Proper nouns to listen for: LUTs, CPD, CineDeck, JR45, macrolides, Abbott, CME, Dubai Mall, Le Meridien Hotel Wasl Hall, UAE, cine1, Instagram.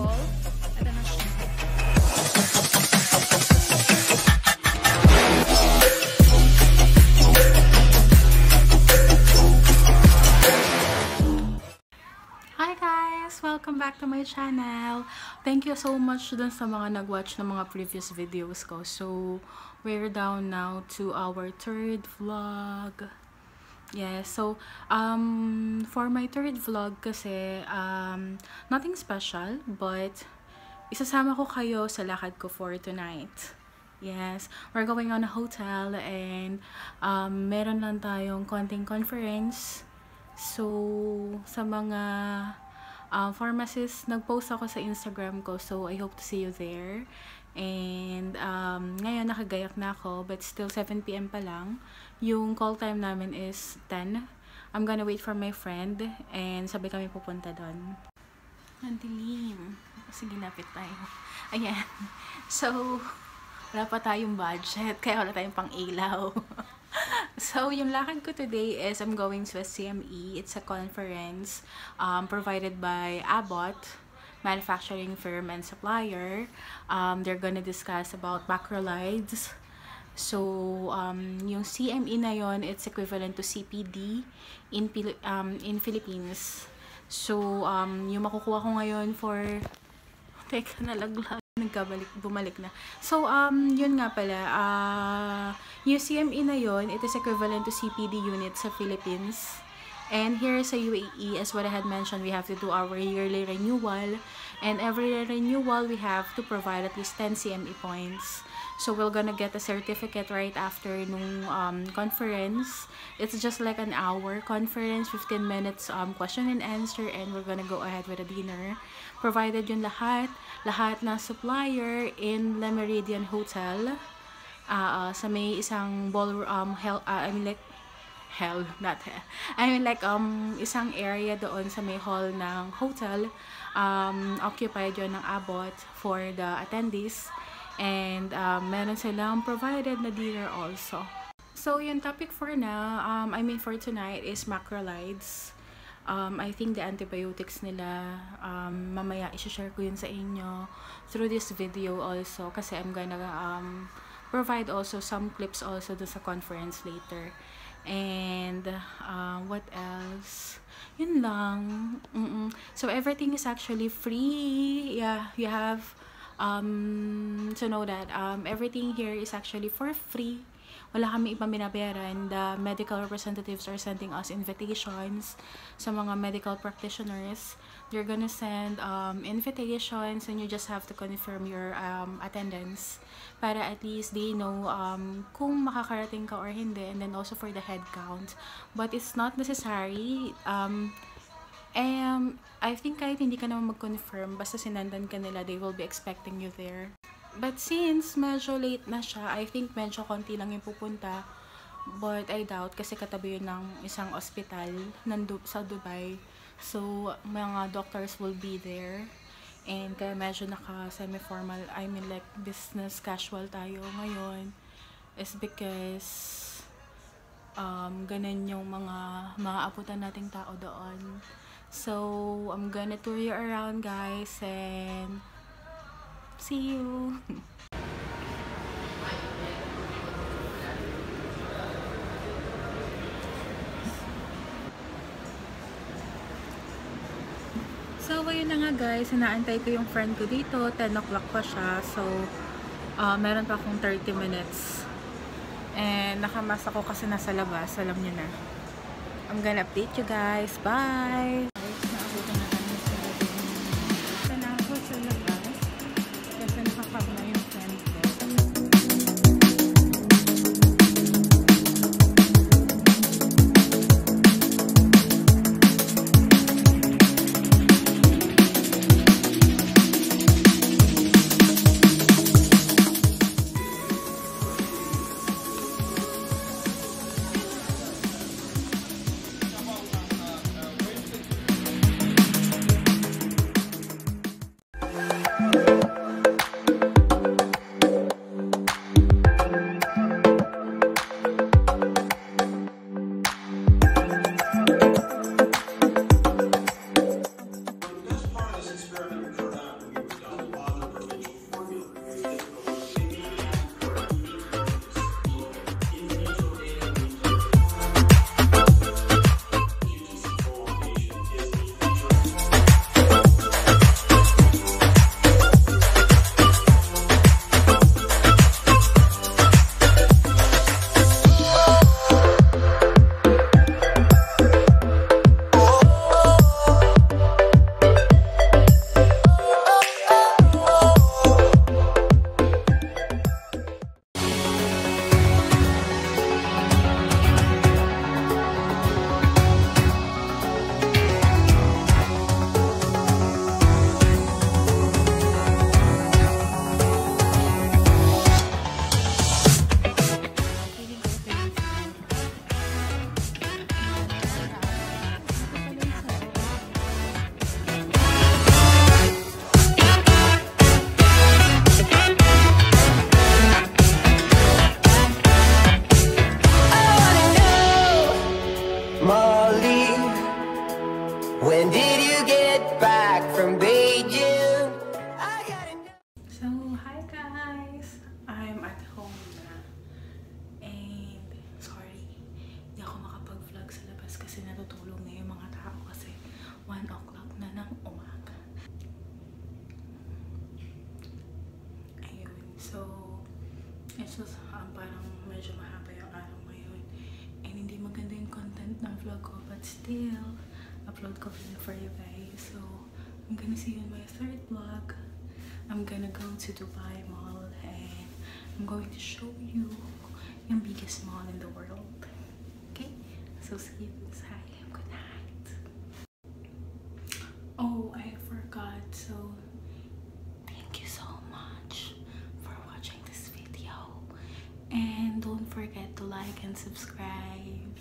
ball and then a Hi guys! Welcome back to my channel. Thank you so much dun sa mga nag-watch ng mga previous videos ko. So, we're down now to our third vlog. Yeah, so for my third vlog kasi nothing special, but isasama ko kayo sa lakad ko for tonight. Yes, we're going on a hotel and meron lang tayong konting conference. So sa mga pharmacists, nagpost ako sa Instagram ko, so I hope to see you there. And ngayon nakagayak na ako, but still 7 PM pa lang. Yung call time namin is 10. I'm gonna wait for my friend and sabay kami pupunta doon. Nandilim. Sige, lapit tayo. Ayan. So, wala pa tayong budget, kaya wala tayong pang-ilaw. So, yung lakad ko today is I'm going to a CME. It's a conference provided by Abbott, manufacturing firm and supplier. They're gonna discuss about macrolides. So, yung CME na yon, it's equivalent to CPD in Philippines. So, yung makukuha ko ngayon for... Teka, nalaglag. Bumalik na. So, yun nga pala. Yung CME na yon, it is equivalent to CPD units sa Philippines. And here sa UAE, as what I had mentioned, we have to do our yearly renewal. And every renewal, we have to provide at least 10 CME points. So we're gonna get a certificate right after nung conference. It's just like an hour conference, 15 minutes question and answer, and we're gonna go ahead with a dinner. Provided yun lahat na supplier in Le Meridien Hotel. Sa may isang ballroom, isang area doon sa may hall ng hotel, occupied yun ng Abbott for the attendees. And meron silang provided na dinner also. So, yung topic for now, for tonight is macrolides. I think the antibiotics nila, mamaya isha-share ko yun sa inyo through this video also. Kasi I'm gonna provide also some clips also dun sa conference later. And what else? Yun lang. So, everything is actually free. Yeah, you have... to know that everything here is actually for free. Wala kami ibang binabayaran. The medical representatives are sending us invitations sa mga medical practitioners. They're gonna send invitations, and you just have to confirm your attendance para at least they know kung makakarating ka or hindi, and then also for the head count. But it's not necessary. I think kahit hindi ka naman mag-confirm, basta sinandan ka nila, they will be expecting you there. But since medyo late na siya, I think medyo konti lang yung pupunta. But I doubt kasi katabi yun ng isang ospital sa Dubai. So, mga doctors will be there. And kaya medyo naka-semi-formal, business casual tayo ngayon. Is because ganun yung mga aputan nating tao doon. So, I'm gonna tour you around, guys, and see you! So, ayun na nga, guys. Inaantay ko yung friend ko dito. 10 o'clock pa siya. So, meron pa akong 30 minutes. And nakamas ako kasi nasa labas. Alam nyo na. I'm gonna update you guys. Bye! En sus parang medyo mahaba yung araw ngayon. And hindi maganda yung content ng vlog ko, but still, upload ko for you guys. So, I'm gonna see you in my third vlog. I'm gonna go to Dubai Mall and I'm going to show you the biggest mall in the world. Okay? So, see you inside. Good night. Oh, I forgot. So, thank you so much for watching this video. And don't forget to like and subscribe.